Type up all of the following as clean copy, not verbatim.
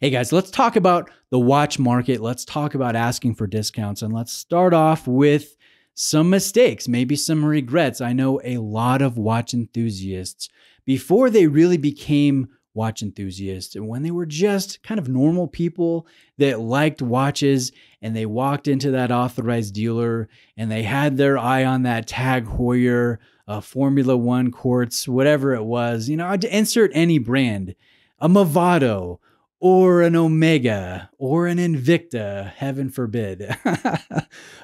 Hey guys, let's talk about the watch market. Let's talk about asking for discounts, and let's start off with some mistakes, maybe some regrets. I know a lot of watch enthusiasts, before they really became watch enthusiasts, and when they were just kind of normal people that liked watches, and they walked into that authorized dealer and they had their eye on that Tag Heuer, Formula One quartz, whatever it was, you know, I'd insert any brand, a Movado or an Omega or an Invicta, heaven forbid.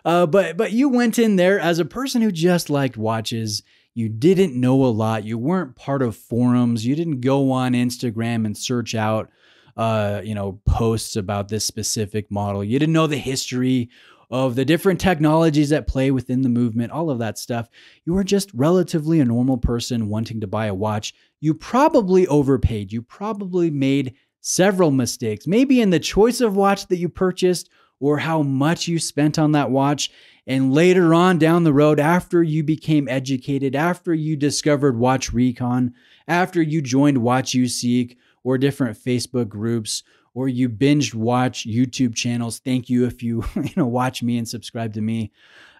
but you went in there as a person who just liked watches. You didn't know a lot. You weren't part of forums. You didn't go on Instagram and search out, you know, posts about this specific model. You didn't know the history of the different technologies at play within the movement, all of that stuff. You were just relatively a normal person wanting to buy a watch. You probably overpaid. You probably made several mistakes, maybe in the choice of watch that you purchased or how much you spent on that watch. And later on down the road, after you became educated, after you discovered Watch Recon, after you joined Watch You Seek or different Facebook groups, or you binged watch YouTube channels. Thank you if you know, watch me and subscribe to me.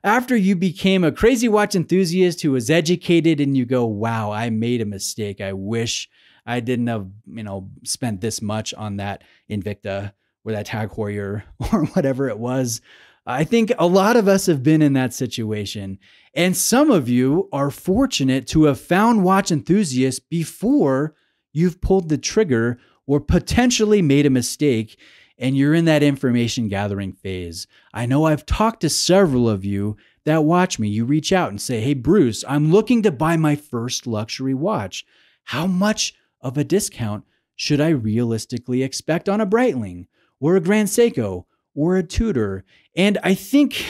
After you became a crazy watch enthusiast who was educated and you go, wow, I made a mistake. I wish I didn't have, you know, spent this much on that Invicta or that Tag Heuer or whatever it was. I think a lot of us have been in that situation. And some of you are fortunate to have found watch enthusiasts before you've pulled the trigger or potentially made a mistake and you're in that information gathering phase. I know I've talked to several of you that watch me. You reach out and say, hey, Bruce, I'm looking to buy my first luxury watch. How much of a discount should I realistically expect on a Breitling or a Grand Seiko or a Tudor? And I think,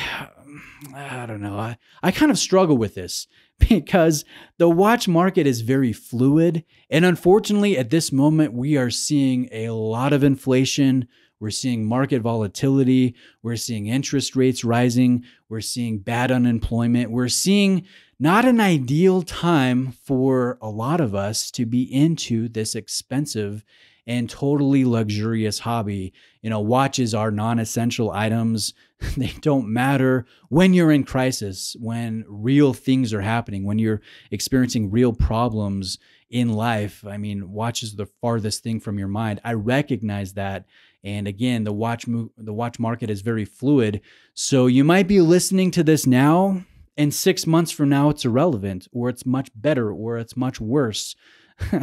I don't know, I kind of struggle with this because the watch market is very fluid. And unfortunately, at this moment, we are seeing a lot of inflation. We're seeing market volatility. We're seeing interest rates rising. We're seeing bad unemployment. We're seeing not an ideal time for a lot of us to be into this expensive and totally luxurious hobby. You know, watches are non-essential items. They don't matter when you're in crisis, when real things are happening, when you're experiencing real problems in life. I mean, watch is the farthest thing from your mind. I recognize that. And again, the watch market is very fluid. So you might be listening to this now, and 6 months from now, it's irrelevant, or it's much better, or it's much worse.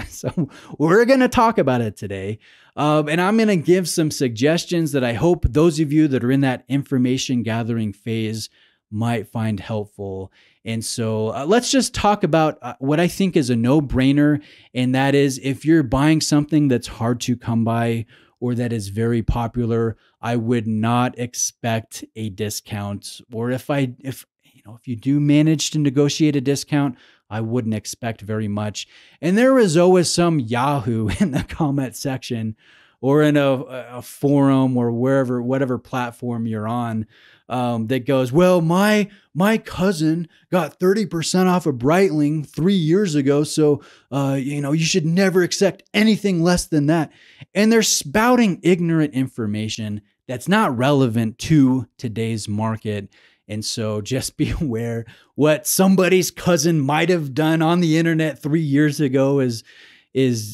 So we're going to talk about it today. And I'm going to give some suggestions that I hope those of you that are in that information gathering phase might find helpful. And so let's just talk about what I think is a no-brainer. And that is, if you're buying something that's hard to come by or that is very popular, I would not expect a discount. Or if you do manage to negotiate a discount, I wouldn't expect very much. And there is always some yahoo in the comment section or in a forum or wherever, whatever platform you're on, that goes, well, my cousin got 30% off a Breitling 3 years ago. So, you know, you should never accept anything less than that. And they're spouting ignorant information that's not relevant to today's market. And so just be aware what somebody's cousin might have done on the internet 3 years ago is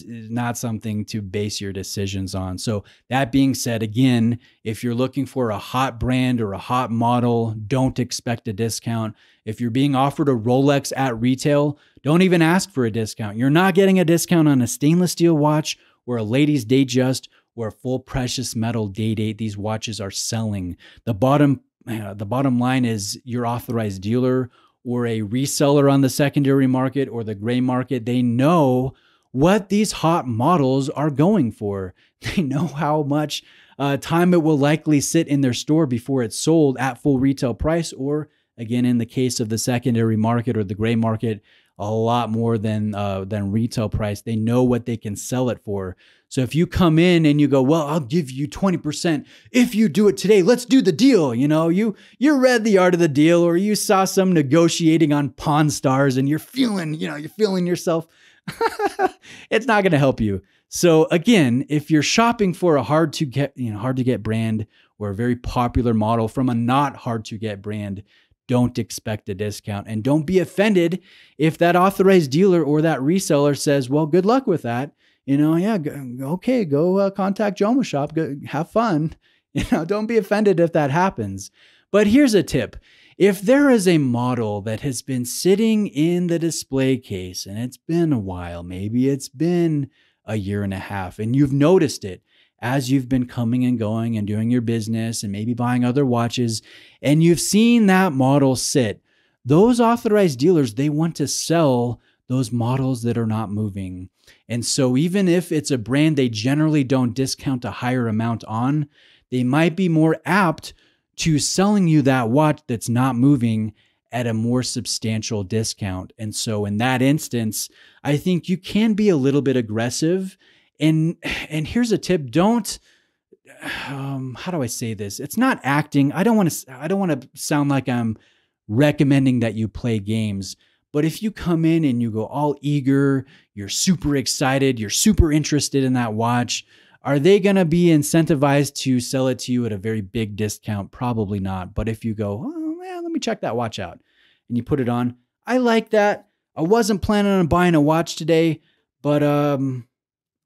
not something to base your decisions on. So that being said, again, if you're looking for a hot brand or a hot model, don't expect a discount. If you're being offered a Rolex at retail, don't even ask for a discount. You're not getting a discount on a stainless steel watch or a lady's day just or a full precious metal day date. These watches are selling. The bottom line is your authorized dealer or a reseller on the secondary market or the gray market. They know what these hot models are going for. They know how much time it will likely sit in their store before it's sold at full retail price, or again, in the case of the secondary market or the gray market, a lot more than retail price. They know what they can sell it for. So if you come in and you go, well, I'll give you 20% if you do it today, let's do the deal. You know, you read The Art of the Deal, or you saw some negotiating on Pawn Stars and you're feeling yourself. It's not going to help you. So again, if you're shopping for a hard to get, hard to get brand or a very popular model from a not hard to get brand, don't expect a discount, and don't be offended if that authorized dealer or that reseller says, well, good luck with that. Yeah, okay, go contact Jomo Shop, go, have fun. Don't be offended if that happens. But here's a tip. If there is a model that has been sitting in the display case and it's been a while, maybe it's been a year and a half, and you've noticed it as you've been coming and going and doing your business and maybe buying other watches, and you've seen that model sit, those authorized dealers, they want to sell those models that are not moving. And so even if it's a brand they generally don't discount a higher amount on, they might be more apt to selling you that watch that's not moving at a more substantial discount. And so in that instance, I think you can be a little bit aggressive. And here's a tip. Don't, how do I say this? It's not acting. I don't want to sound like I'm recommending that you play games, but if you come in and you go all eager, you're super excited, you're super interested in that watch, are they going to be incentivized to sell it to you at a very big discount? Probably not. But if you go, oh, yeah, let me check that watch out, and you put it on, I like that. I wasn't planning on buying a watch today, but,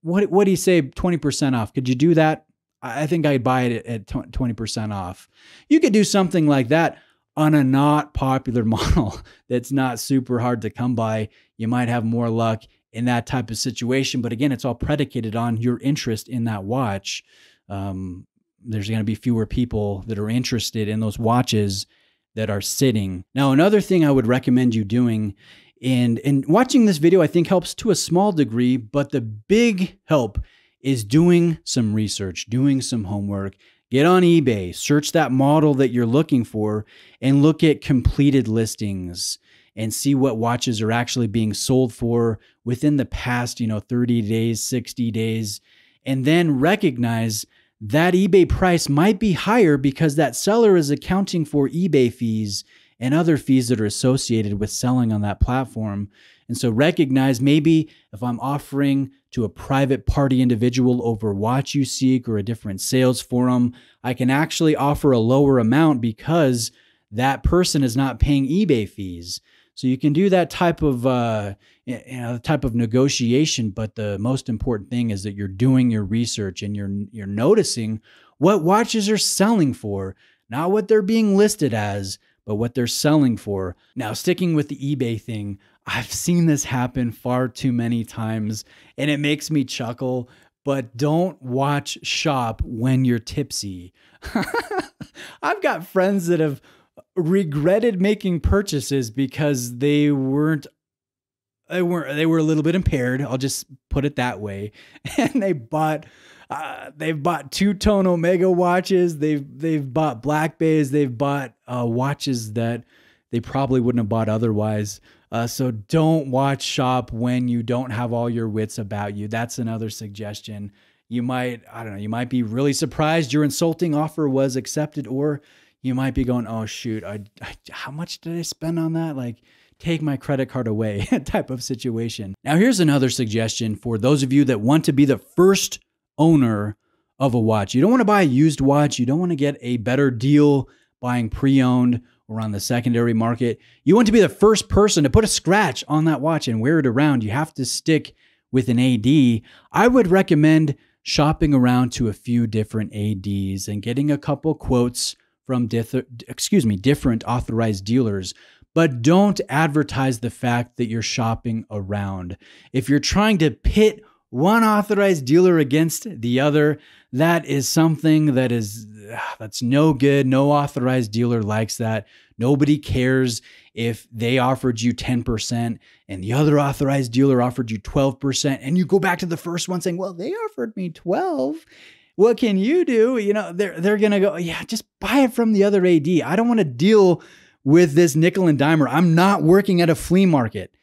what do you say? 20% off. Could you do that? I think I'd buy it at 20% off. You could do something like that on a not popular model that's not super hard to come by. You might have more luck in that type of situation. But again, it's all predicated on your interest in that watch. There's going to be fewer people that are interested in those watches that are sitting. Now, another thing I would recommend you doing, and watching this video, I think helps to a small degree, but the big help is doing some research, doing some homework. Get on eBay, search that model that you're looking for, and look at completed listings and see what watches are actually being sold for within the past, 30 days, 60 days, and then recognize that eBay price might be higher because that seller is accounting for eBay fees and other fees that are associated with selling on that platform. And so recognize, maybe if I'm offering to a private party individual over Watch You Seek or a different sales forum, I can actually offer a lower amount because that person is not paying eBay fees. So you can do that type of negotiation, but the most important thing is that you're doing your research and you're noticing what watches are selling for, not what they're being listed as, but what they're selling for. Now, sticking with the eBay thing, I've seen this happen far too many times and it makes me chuckle, but don't watch shop when you're tipsy. I've got friends that have regretted making purchases because they were a little bit impaired. I'll just put it that way. And they've bought two-tone Omega watches. They've bought Black Bays. They've bought watches that they probably wouldn't have bought otherwise. So don't watch shop when you don't have all your wits about you. That's another suggestion. You might, you might be really surprised your insulting offer was accepted, or you might be going, oh shoot, how much did I spend on that? Like, take my credit card away type of situation. Now, here's another suggestion for those of you that want to be the first owner of a watch. You don't want to buy a used watch. You don't want to get a better deal buying pre-owned or on the secondary market. You want to be the first person to put a scratch on that watch and wear it around. You have to stick with an AD. I would recommend shopping around to a few different ADs and getting a couple quotes from different authorized dealers, but don't advertise the fact that you're shopping around. If you're trying to pit one authorized dealer against the other, that is something that is, that's no good. No authorized dealer likes that. Nobody cares if they offered you 10% and the other authorized dealer offered you 12% and you go back to the first one saying, well, they offered me 12. What can you do? They're going to go, yeah, just buy it from the other AD. I don't want to deal with this nickel and dimer. I'm not working at a flea market.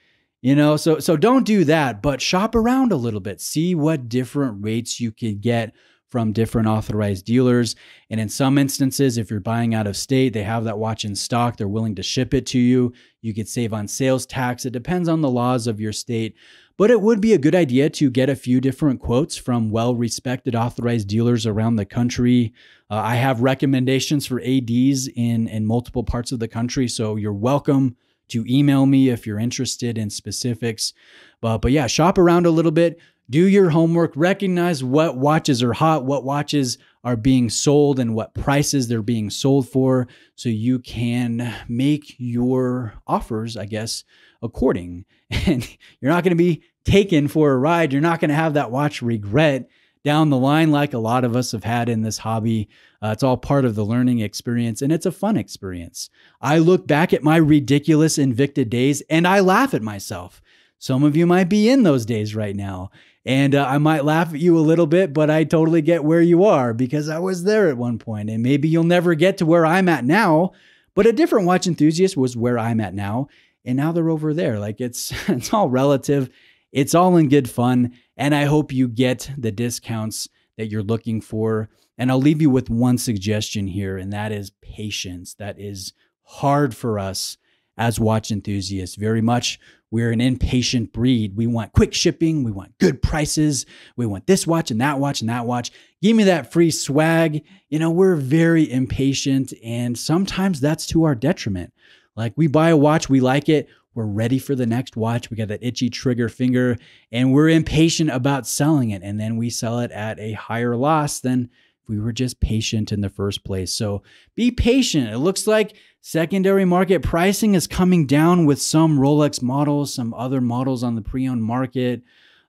So don't do that, but shop around a little bit. See what different rates you could get from different authorized dealers. And in some instances, if you're buying out of state, they have that watch in stock. They're willing to ship it to you. You could save on sales tax. It depends on the laws of your state. But it would be a good idea to get a few different quotes from well-respected authorized dealers around the country. I have recommendations for ADs in multiple parts of the country, so you're welcome to email me if you're interested in specifics. But yeah, shop around a little bit, do your homework, recognize what watches are hot, what watches are being sold, and what prices they're being sold for, so you can make your offers, I guess, according. And you're not going to be taken for a ride. You're not going to have that watch regret down the line like a lot of us have had in this hobby. It's all part of the learning experience, and it's a fun experience. I look back at my ridiculous Invicta days and I laugh at myself. Some of you might be in those days right now, and I might laugh at you a little bit, but I totally get where you are because I was there at one point, and maybe you'll never get to where I'm at now, but a different watch enthusiast was where I'm at now. And now they're over there. Like it's all relative. It's all in good fun. And I hope you get the discounts that you're looking for. And I'll leave you with one suggestion here, and that is patience. That is hard for us as watch enthusiasts. Very much, we're an impatient breed. We want quick shipping. We want good prices. We want this watch and that watch and that watch. Give me that free swag. You know, we're very impatient, and sometimes that's to our detriment. Like we buy a watch, we like it, we're ready for the next watch, we got that itchy trigger finger, and we're impatient about selling it. And then we sell it at a higher loss than if we were just patient in the first place. So be patient. It looks like secondary market pricing is coming down with some Rolex models, some other models on the pre-owned market.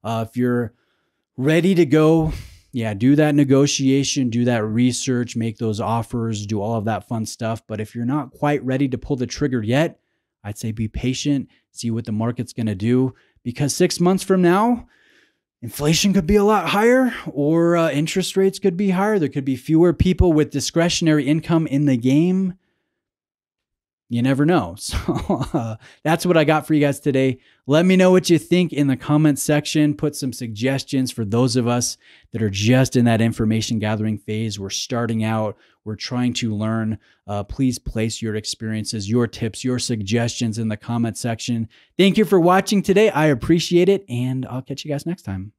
If you're ready to go, yeah, do that negotiation, do that research, make those offers, do all of that fun stuff. But if you're not quite ready to pull the trigger yet, I'd say be patient, see what the market's going to do, because 6 months from now, inflation could be a lot higher, or interest rates could be higher. There could be fewer people with discretionary income in the game. You never know. So that's what I got for you guys today. Let me know what you think in the comments section. Put some suggestions for those of us that are just in that information gathering phase. We're starting out. We're trying to learn. Please place your experiences, your tips, your suggestions in the comment section. Thank you for watching today. I appreciate it, and I'll catch you guys next time.